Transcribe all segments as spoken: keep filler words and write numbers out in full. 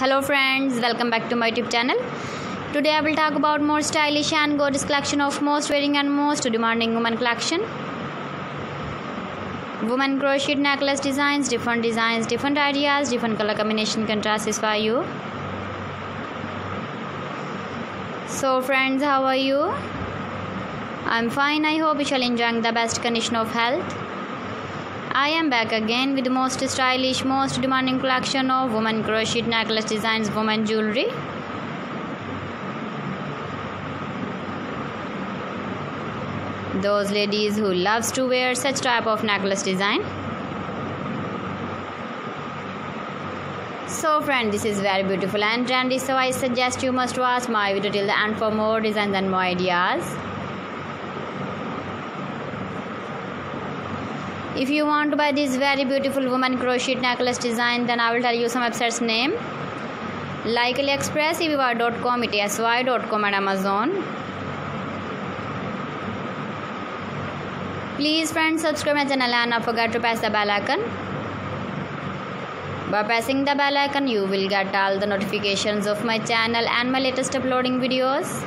Hello friends, welcome back to my YouTube channel. Today I will talk about more stylish and gorgeous collection of most wearing and most demanding women collection. Women crochet necklace designs, different designs, different ideas, different color combination, contrasts for you. So friends, how are you? I'm fine. I hope you shall enjoying the best condition of health. I am back again with the most stylish, most demanding collection of women crochet necklace designs, women jewelry. Those ladies who loves to wear such type of necklace design. So friend, this is very beautiful and trendy, so I suggest you must watch my video till the end for more designs and more ideas. If you want to buy this very beautiful woman crochet necklace design, then I will tell you some websites name like AliExpress, E B Y dot com, E T S Y dot com and Amazon. Please friends, subscribe my channel and don't forget to press the bell icon. By pressing the bell icon, you will get all the notifications of my channel and my latest uploading videos.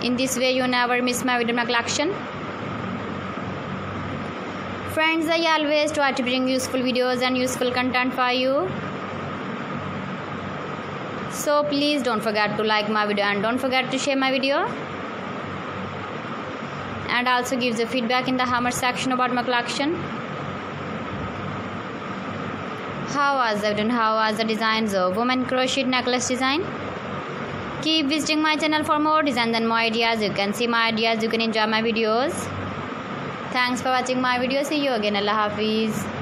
In this way, you never miss my video collection. Friends, I always try to bring useful videos and useful content for you. So please don't forget to like my video and don't forget to share my video. And also give the feedback in the comment section about my collection. How was the video? How was the designs of women crochet necklace design? Keep visiting my channel for more designs and more ideas. You can see my ideas, you can enjoy my videos. Thanks for watching my video. See you again. Allah Hafiz.